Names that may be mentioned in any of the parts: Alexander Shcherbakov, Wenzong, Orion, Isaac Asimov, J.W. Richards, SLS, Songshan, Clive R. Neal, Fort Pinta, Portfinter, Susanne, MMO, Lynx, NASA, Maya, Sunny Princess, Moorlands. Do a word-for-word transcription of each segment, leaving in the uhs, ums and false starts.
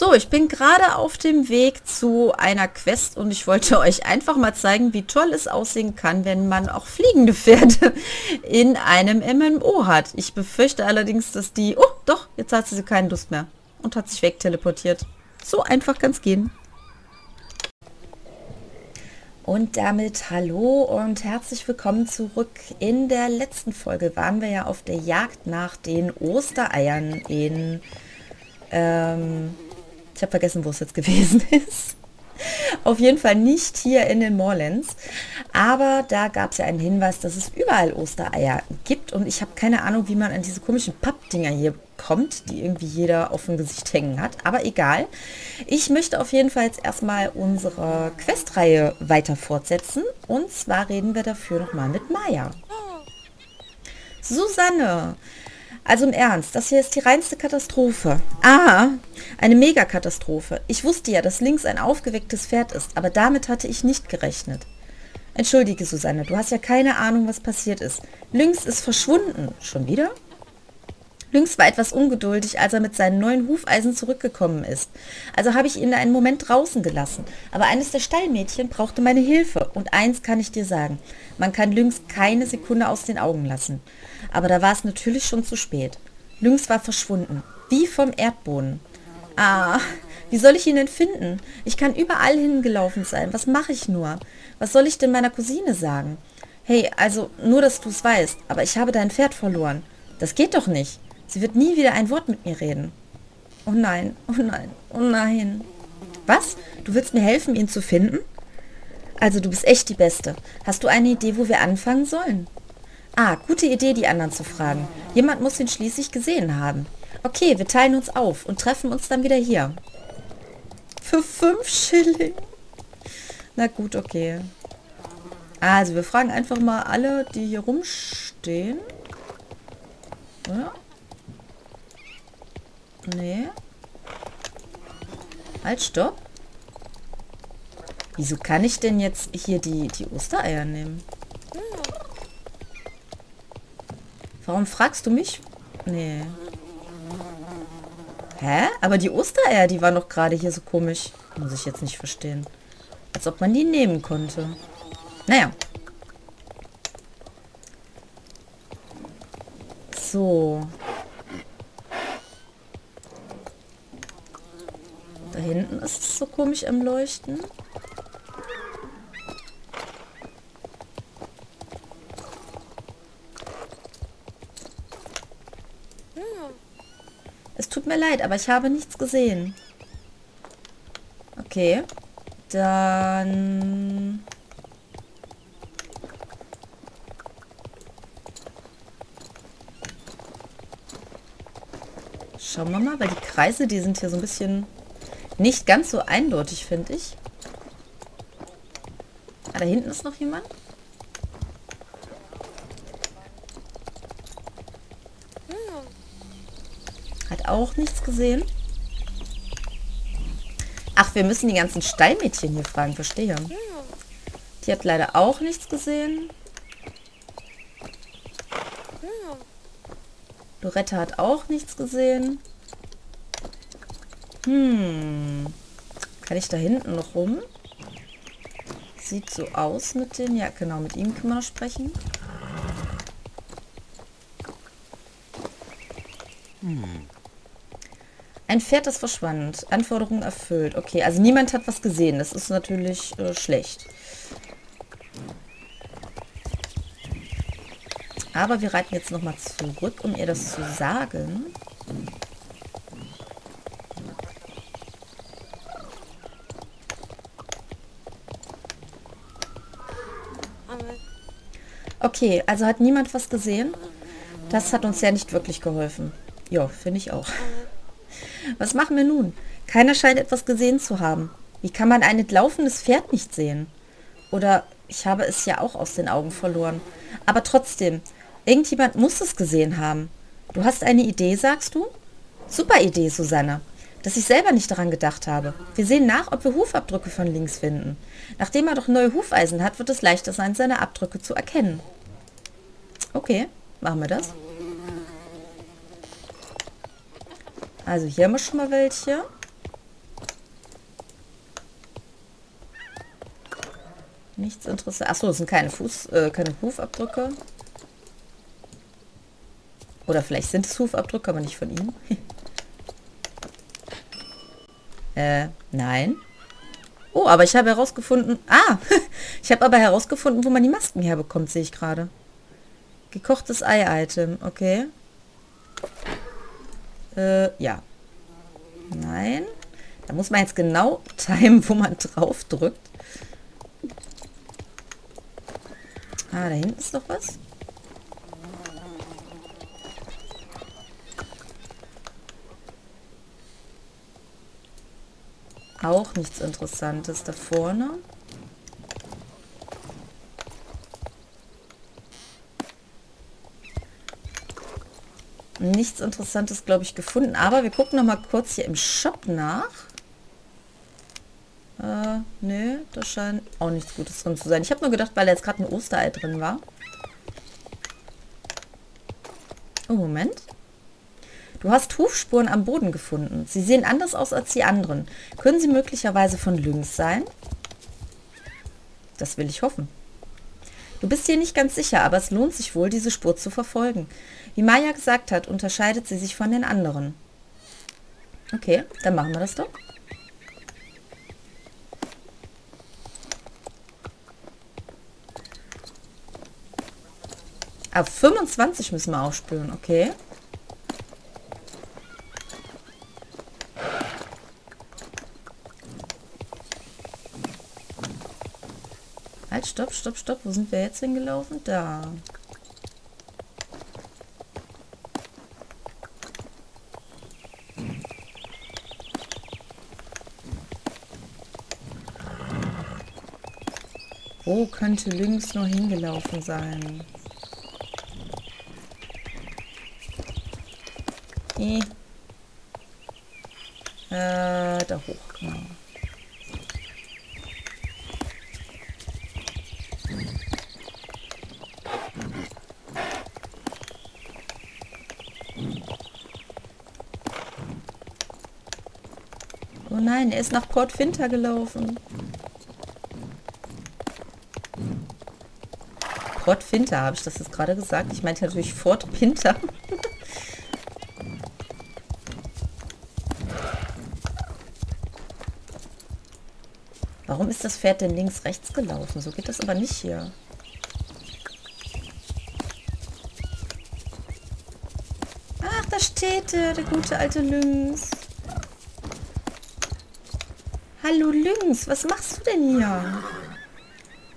So, ich bin gerade auf dem Weg zu einer Quest und ich wollte euch einfach mal zeigen, wie toll es aussehen kann, wenn man auch fliegende Pferde in einem M M O hat. Ich befürchte allerdings, dass die... Oh, doch, jetzt hat sie keine Lust mehr und hat sich wegteleportiert. So einfach kann es gehen. Und damit hallo und herzlich willkommen zurück. In der letzten Folge waren wir ja auf der Jagd nach den Ostereiern in... Ähm, ich habe vergessen, wo es jetzt gewesen ist. Auf jeden Fall nicht hier in den Moorlands. Aber da gab es ja einen Hinweis, dass es überall Ostereier gibt. Und ich habe keine Ahnung, wie man an diese komischen Pappdinger hier kommt, die irgendwie jeder auf dem Gesicht hängen hat. Aber egal. Ich möchte auf jeden Fall jetzt erstmal unsere Questreihe weiter fortsetzen. Und zwar reden wir dafür nochmal mit Maya. Susanne! Also im Ernst, das hier ist die reinste Katastrophe. Ah, eine Megakatastrophe. Ich wusste ja, dass Lynx ein aufgewecktes Pferd ist, aber damit hatte ich nicht gerechnet. Entschuldige, Susanne, du hast ja keine Ahnung, was passiert ist. Lynx ist verschwunden. Schon wieder? Lynx war etwas ungeduldig, als er mit seinen neuen Hufeisen zurückgekommen ist. Also habe ich ihn einen Moment draußen gelassen. Aber eines der Stallmädchen brauchte meine Hilfe. Und eins kann ich dir sagen, man kann Lynx keine Sekunde aus den Augen lassen. Aber da war es natürlich schon zu spät. Lynx war verschwunden, wie vom Erdboden. Ah, wie soll ich ihn denn finden? Ich kann überall hingelaufen sein. Was mache ich nur? Was soll ich denn meiner Cousine sagen? Hey, also nur, dass du es weißt, aber ich habe dein Pferd verloren. Das geht doch nicht. Sie wird nie wieder ein Wort mit mir reden. Oh nein, oh nein, oh nein. Was? Du willst mir helfen, ihn zu finden? Also du bist echt die Beste. Hast du eine Idee, wo wir anfangen sollen? Ah, gute Idee, die anderen zu fragen. Jemand muss ihn schließlich gesehen haben. Okay, wir teilen uns auf und treffen uns dann wieder hier. Für fünf Schilling. Na gut, okay. Also, wir fragen einfach mal alle, die hier rumstehen. Oder? Nee. Halt, stopp. Wieso kann ich denn jetzt hier die, die Ostereier nehmen? Warum fragst du mich? Nee. Hä? Aber die Ostereier, die war noch gerade hier so komisch. Muss ich jetzt nicht verstehen. Als ob man die nehmen konnte. Naja. So. Da hinten ist es so komisch am Leuchten. Es tut mir leid, aber ich habe nichts gesehen. Okay. Dann... Schauen wir mal, weil die Kreise, die sind hier so ein bisschen nicht ganz so eindeutig, finde ich. Ah, da hinten ist noch jemand. Auch nichts gesehen. Ach, wir müssen die ganzen Stallmädchen hier fragen, verstehe. Die hat leider auch nichts gesehen. Loretta hat auch nichts gesehen. Hm. Kann ich da hinten noch rum? Sieht so aus mit den... Ja, genau, mit ihm können wir noch sprechen. Hm. Ein Pferd ist verschwand. Anforderungen erfüllt. Okay, also niemand hat was gesehen. Das ist natürlich äh, schlecht. Aber wir reiten jetzt nochmal zurück, um ihr das zu sagen. Okay, also hat niemand was gesehen. Das hat uns ja nicht wirklich geholfen. Ja, finde ich auch. Was machen wir nun? Keiner scheint etwas gesehen zu haben. Wie kann man ein laufendes Pferd nicht sehen? Oder ich habe es ja auch aus den Augen verloren. Aber trotzdem, irgendjemand muss es gesehen haben. Du hast eine Idee, sagst du? Super Idee, Susanne. Dass ich selber nicht daran gedacht habe. Wir sehen nach, ob wir Hufabdrücke von Lynx finden. Nachdem er doch neue Hufeisen hat, wird es leichter sein, seine Abdrücke zu erkennen. Okay, machen wir das. Also hier haben wir schon mal welche. nichts Interessantes. Achso, das sind keine Fuß, äh, keine Hufabdrücke. Oder vielleicht sind es Hufabdrücke, aber nicht von ihm. äh, nein. Oh, aber ich habe herausgefunden... Ah, ich habe aber herausgefunden, wo man die Masken herbekommt, sehe ich gerade. Gekochtes Ei-Item, okay. Äh, ja. Nein. Da muss man jetzt genau timen, wo man drauf drückt. Ah, da hinten ist noch was. Auch nichts Interessantes da vorne. Nichts Interessantes, glaube ich, gefunden. Aber wir gucken noch mal kurz hier im Shop nach. Äh, ne, da scheint auch nichts Gutes drin zu sein. Ich habe nur gedacht, weil da jetzt gerade ein Osterei drin war. Oh, Moment. Du hast Hufspuren am Boden gefunden. Sie sehen anders aus als die anderen. Können sie möglicherweise von Lynx sein? Das will ich hoffen. Du bist hier nicht ganz sicher, aber es lohnt sich wohl, diese Spur zu verfolgen. Wie Maya gesagt hat, unterscheidet sie sich von den anderen. Okay, dann machen wir das doch. Ab fünfundzwanzig müssen wir aufspüren, okay. Stopp, stopp, stopp. Wo sind wir jetzt hingelaufen? Da. Wo könnte Lynx noch hingelaufen sein? Äh, da hoch, genau. Oh nein, er ist nach Portfinter gelaufen. Portfinter, habe ich das jetzt gerade gesagt? Ich meinte natürlich Fort Pinta. Warum ist das Pferd denn links rechts gelaufen? So geht das aber nicht hier. Ach, da steht er, der gute alte Lynx. Hallo Lynx, was machst du denn hier?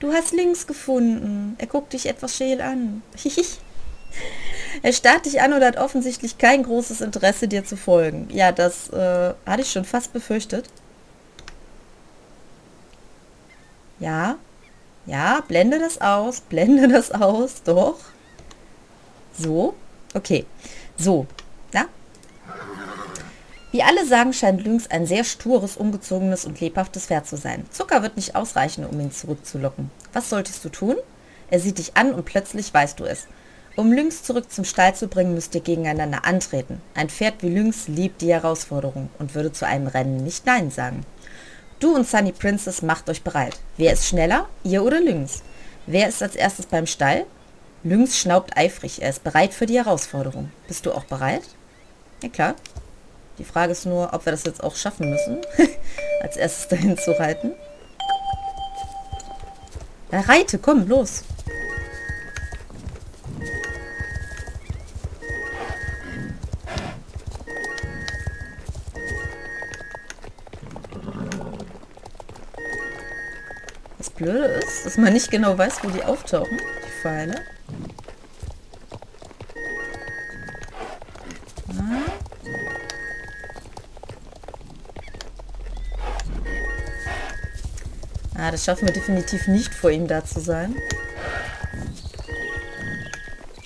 Du hast Lynx gefunden. Er guckt dich etwas scheel an. Er starrt dich an und hat offensichtlich kein großes Interesse, dir zu folgen. Ja, das äh, hatte ich schon fast befürchtet. Ja, ja, blende das aus, blende das aus, doch. So, okay, so, ja. Wie alle sagen, scheint Lynx ein sehr stures, ungezogenes und lebhaftes Pferd zu sein. Zucker wird nicht ausreichen, um ihn zurückzulocken. Was solltest du tun? Er sieht dich an und plötzlich weißt du es. Um Lynx zurück zum Stall zu bringen, müsst ihr gegeneinander antreten. Ein Pferd wie Lynx liebt die Herausforderung und würde zu einem Rennen nicht Nein sagen. Du und Sunny Princess macht euch bereit. Wer ist schneller? Ihr oder Lynx? Wer ist als erstes beim Stall? Lynx schnaubt eifrig. Er ist bereit für die Herausforderung. Bist du auch bereit? Ja klar. Die Frage ist nur, ob wir das jetzt auch schaffen müssen, als erstes dahin zu reiten. Ja, reite, komm, los! Das Blöde ist, dass man nicht genau weiß, wo die auftauchen, die Pfeile. Ah, das schaffen wir definitiv nicht, vor ihm da zu sein.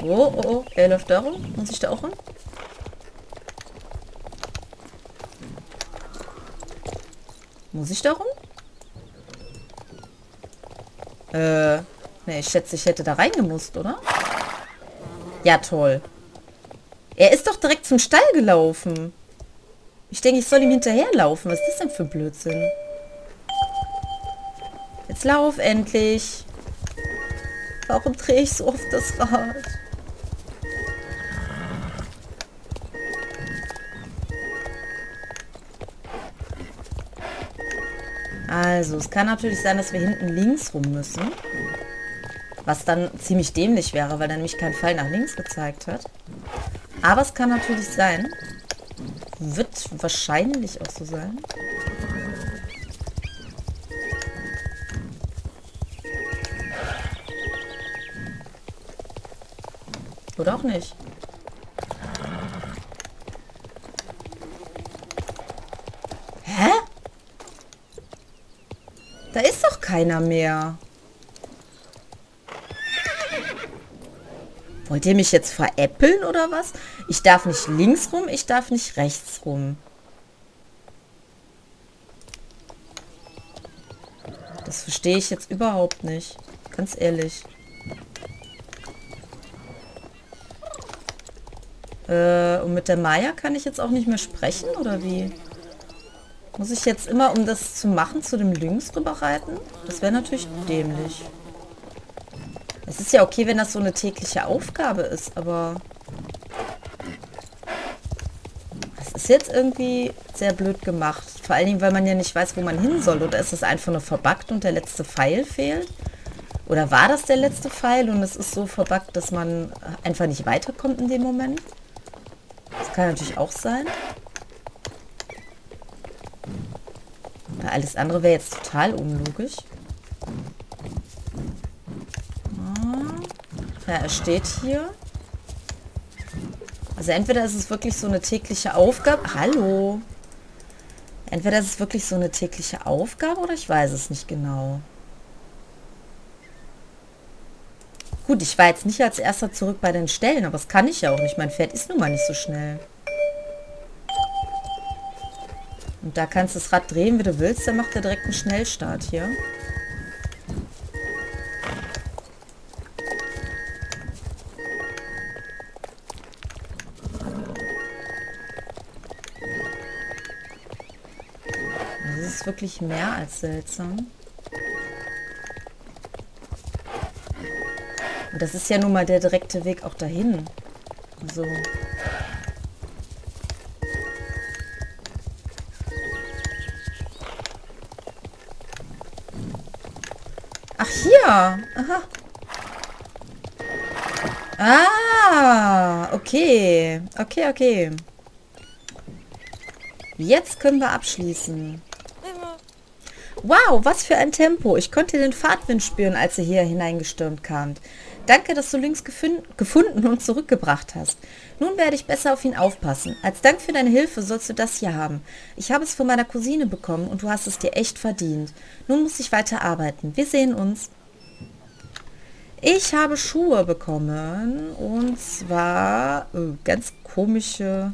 Oh, oh, oh, er läuft da rum. Muss ich da auch rum? Muss ich da rum? Äh, ne, ich schätze, ich hätte da reingemusst, oder? Ja, toll. Er ist doch direkt zum Stall gelaufen. Ich denke, ich soll ihm hinterherlaufen. Was ist das denn für ein Blödsinn? Jetzt lauf endlich. Warum drehe ich so oft das Rad? Also, es kann natürlich sein, dass wir hinten links rum müssen. Was dann ziemlich dämlich wäre, weil dann nämlich kein Pfeil nach links gezeigt hat. Aber es kann natürlich sein. Wird wahrscheinlich auch so sein. Oder auch nicht. Hä? Da ist doch keiner mehr. Wollt ihr mich jetzt veräppeln oder was? Ich darf nicht links rum, ich darf nicht rechts rum. Das verstehe ich jetzt überhaupt nicht. Ganz ehrlich. Äh, und mit der Maya kann ich jetzt auch nicht mehr sprechen, oder wie? Muss ich jetzt immer, um das zu machen, zu dem Lynx rüberreiten? Das wäre natürlich dämlich. Es ist ja okay, wenn das so eine tägliche Aufgabe ist, aber es ist jetzt irgendwie sehr blöd gemacht. Vor allen Dingen, weil man ja nicht weiß, wo man hin soll. Oder ist es einfach nur verbuggt und der letzte Pfeil fehlt? Oder war das der letzte Pfeil und es ist so verbuggt, dass man einfach nicht weiterkommt in dem Moment? Das kann natürlich auch sein. Weil alles andere wäre jetzt total unlogisch. Ja, er steht hier. Also entweder ist es wirklich so eine tägliche Aufgabe. Hallo. Entweder ist es wirklich so eine tägliche Aufgabe oder ich weiß es nicht genau. Gut, ich war jetzt nicht als erster zurück bei den Stellen, aber das kann ich ja auch nicht. Mein Pferd ist nun mal nicht so schnell. Und da kannst du das Rad drehen, wie du willst. Dann macht er direkt einen Schnellstart hier. Wirklich mehr als seltsam. Und das ist ja nun mal der direkte Weg auch dahin. So. Ach, hier! Aha. Ah, okay. Okay, okay. Jetzt können wir abschließen. Wow, was für ein Tempo. Ich konnte den Fahrtwind spüren, als ihr hier hineingestürmt kamt. Danke, dass du Lynx gefunden und zurückgebracht hast. Nun werde ich besser auf ihn aufpassen. Als Dank für deine Hilfe sollst du das hier haben. Ich habe es von meiner Cousine bekommen und du hast es dir echt verdient. Nun muss ich weiter arbeiten. Wir sehen uns. Ich habe Schuhe bekommen und zwar äh, ganz komische...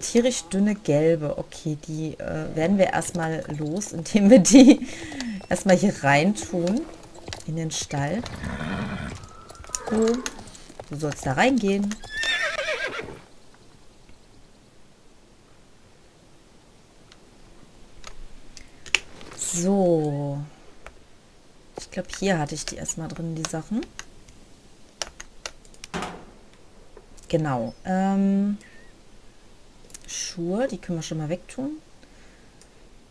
tierisch dünne gelbe. Okay, die äh, werden wir erstmal los, indem wir die erstmal hier rein tun. In den Stall. So. Du sollst da reingehen. So. Ich glaube, hier hatte ich die erstmal drin, die Sachen. Genau. Ähm... Schuhe, die können wir schon mal wegtun.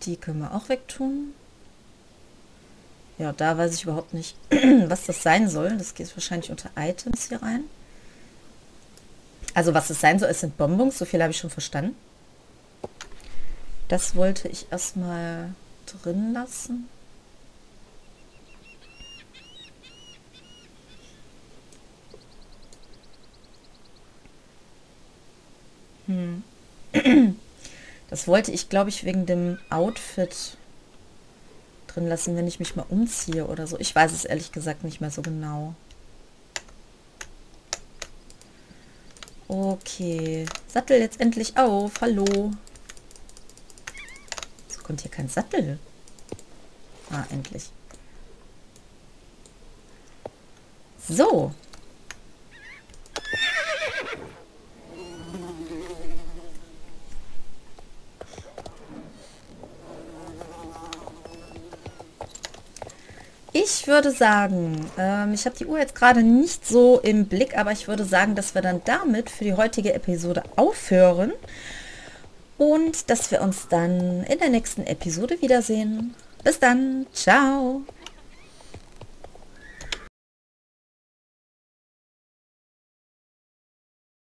Die können wir auch wegtun. Ja, da weiß ich überhaupt nicht, was das sein soll. Das geht wahrscheinlich unter Items hier rein. Also was es sein soll, es sind Bonbons. So viel habe ich schon verstanden. Das wollte ich erstmal drin lassen. Hm. Das wollte ich, glaube ich, wegen dem Outfit drin lassen, wenn ich mich mal umziehe oder so. Ich weiß es ehrlich gesagt nicht mehr so genau. Okay. Sattel jetzt endlich auf. Hallo. Jetzt kommt hier kein Sattel. Ah, endlich. So. Ich würde sagen, ähm, ich habe die Uhr jetzt gerade nicht so im Blick, aber ich würde sagen, dass wir dann damit für die heutige Episode aufhören und dass wir uns dann in der nächsten Episode wiedersehen. Bis dann, ciao!